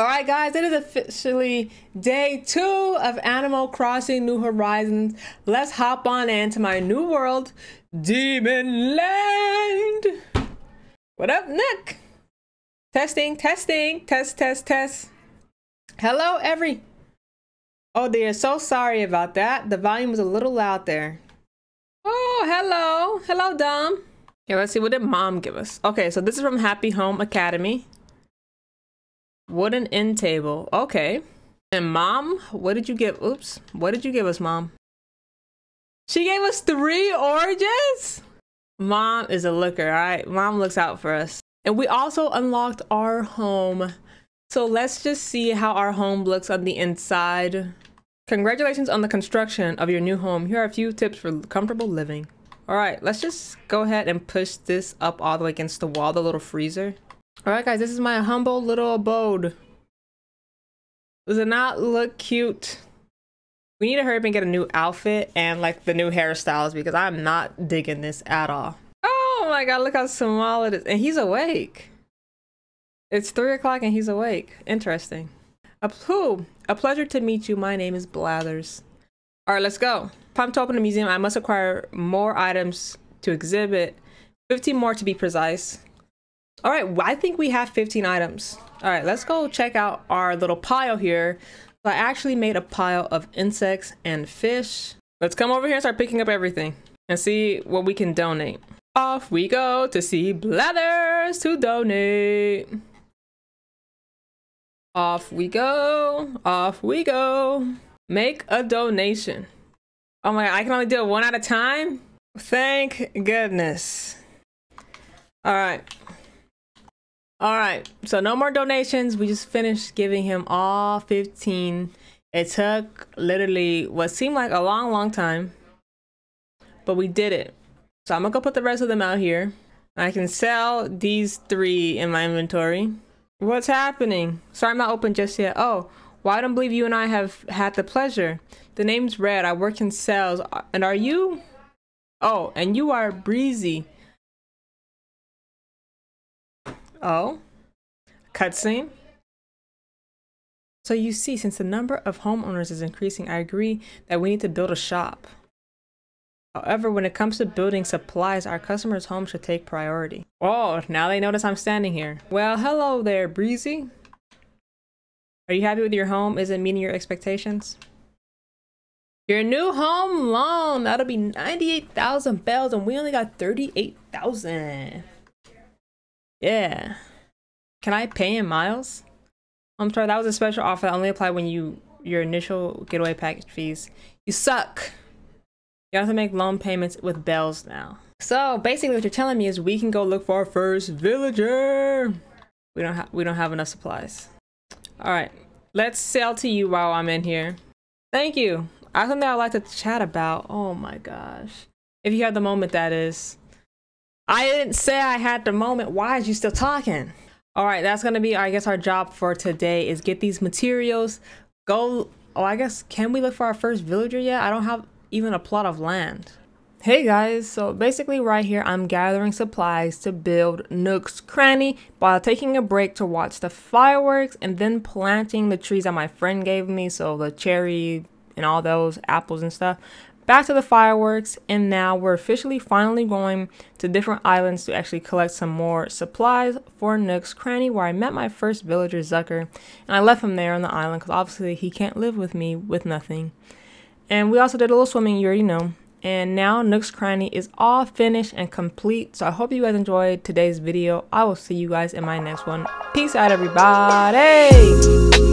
Alright guys, it is officially day 2 of Animal Crossing New Horizons. Let's hop on into my new world, Demon Land! What up, Nook? Testing, testing, test, test, test. Hello, every... Oh dear, so sorry about that. The volume was a little loud there. Oh, hello. Hello, Dom. Okay, let's see, what did Mom give us? Okay, so this is from Happy Home Academy. Wooden end table. Okay. And Mom, what did you give? Oops. What did you give us, Mom? She gave us 3 oranges? Mom is a looker, all right? Mom looks out for us. And we also unlocked our home. So let's just see how our home looks on the inside. Congratulations on the construction of your new home. Here are a few tips for comfortable living. All right, let's just go ahead and push this up all the way against the wall, the little freezer. All right, guys, this is my humble little abode. Does it not look cute? We need to hurry up and get a new outfit and like the new hairstyles because I'm not digging this at all. Oh my God, look how small it is. And he's awake. It's 3 o'clock and he's awake. Interesting. A pleasure to meet you. My name is Blathers. All right, let's go. If I'm to open a museum, I must acquire more items to exhibit. 15 more to be precise. All right, I think we have 15 items. All right, let's go check out our little pile here. So I actually made a pile of insects and fish. Let's come over here and start picking up everything and see what we can donate. Off we go to see Blathers to donate. Off we go, off we go. Make a donation. Oh my God, I can only do it one at a time? Thank goodness. All right. All right, so no more donations. We just finished giving him all 15. It took literally what seemed like a long time, but we did it. So I'm gonna go put the rest of them out here. I can sell these 3 in my inventory. What's happening? Sorry, I'm not open just yet. Oh, well, I don't believe you and I have had the pleasure. The name's Red, I work in sales. And are you? Oh, and you are Breezy. Oh, cutscene. So you see, since the number of homeowners is increasing, I agree that we need to build a shop. However, when it comes to building supplies, our customers' homes should take priority. Oh, now they notice I'm standing here. Well, hello there, Breezy. Are you happy with your home? Is it meeting your expectations? Your new home loan, that'll be 98,000 bells and we only got 38,000. Yeah. Can I pay in miles? I'm sorry, that was a special offer that only applied when your initial getaway package fees. You suck. You have to make loan payments with bells now. So basically what you're telling me is we can go look for our first villager. We don't have enough supplies. All right, let's sell to you while I'm in here. Thank you. I have something I'd like to chat about. Oh my gosh. If you have the moment, that is. I didn't say I had the moment. Why is you still talking? All right, that's gonna be, I guess, our job for today is get these materials. Go, oh, I guess, can we look for our first villager yet? I don't have even a plot of land. Hey guys, so basically right here, I'm gathering supplies to build Nook's Cranny while taking a break to watch the fireworks and then planting the trees that my friend gave me. So the cherry and all those apples and stuff. Back to the fireworks, and now we're officially finally going to different islands to actually collect some more supplies for Nook's Cranny, where I met my first villager, Zucker, and I left him there on the island because obviously he can't live with me with nothing. And we also did a little swimming, you already know. And now Nook's Cranny is all finished and complete, so I hope you guys enjoyed today's video. I will see you guys in my next one. Peace out, everybody.